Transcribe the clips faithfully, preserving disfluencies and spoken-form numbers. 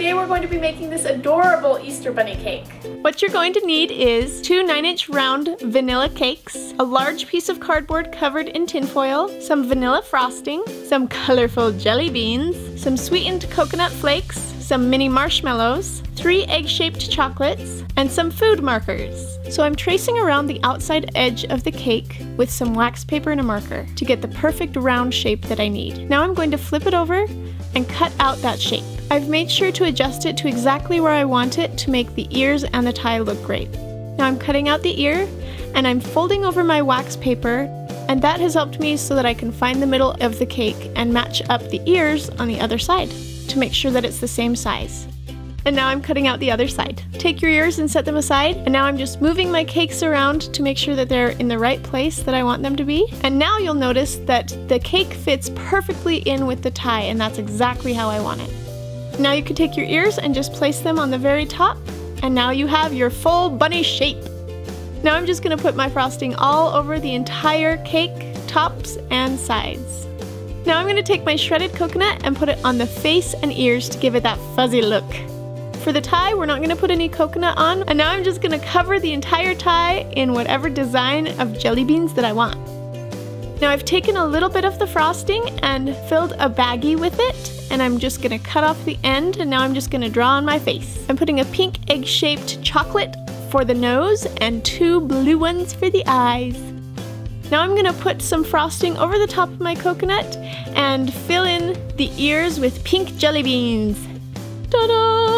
today we're going to be making this adorable Easter bunny cake. What you're going to need is two nine inch round vanilla cakes, a large piece of cardboard covered in tinfoil, some vanilla frosting, some colorful jelly beans, some sweetened coconut flakes, some mini marshmallows, three egg-shaped chocolates, and some food markers. So I'm tracing around the outside edge of the cake with some wax paper and a marker to get the perfect round shape that I need. Now I'm going to flip it over and cut out that shape. I've made sure to adjust it to exactly where I want it to make the ears and the tie look great. Now I'm cutting out the ear and I'm folding over my wax paper, and that has helped me so that I can find the middle of the cake and match up the ears on the other side to make sure that it's the same size. And now I'm cutting out the other side. Take your ears and set them aside. And now I'm just moving my cakes around to make sure that they're in the right place that I want them to be. And now you'll notice that the cake fits perfectly in with the tie, and that's exactly how I want it. Now you can take your ears and just place them on the very top, and now you have your full bunny shape. Now I'm just gonna put my frosting all over the entire cake, tops and sides. Now I'm gonna take my shredded coconut and put it on the face and ears to give it that fuzzy look. For the tie, we're not gonna put any coconut on, and now I'm just gonna cover the entire tie in whatever design of jelly beans that I want. Now I've taken a little bit of the frosting and filled a baggie with it, and I'm just gonna cut off the end, and now I'm just gonna draw on my face. I'm putting a pink egg-shaped chocolate for the nose and two blue ones for the eyes. Now I'm gonna put some frosting over the top of my coconut and fill in the ears with pink jelly beans. Ta-da!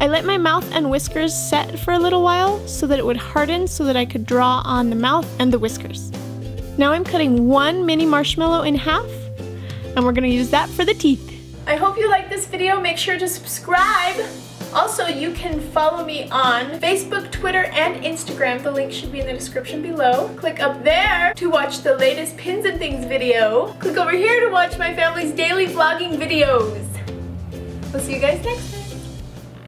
I let my mouth and whiskers set for a little while so that it would harden so that I could draw on the mouth and the whiskers. Now I'm cutting one mini marshmallow in half, and we're gonna use that for the teeth. I hope you liked this video. Make sure to subscribe. Also, you can follow me on Facebook, Twitter, and Instagram. The link should be in the description below. Click up there to watch the latest Pins and Things video. Click over here to watch my family's daily vlogging videos. We'll see you guys next time.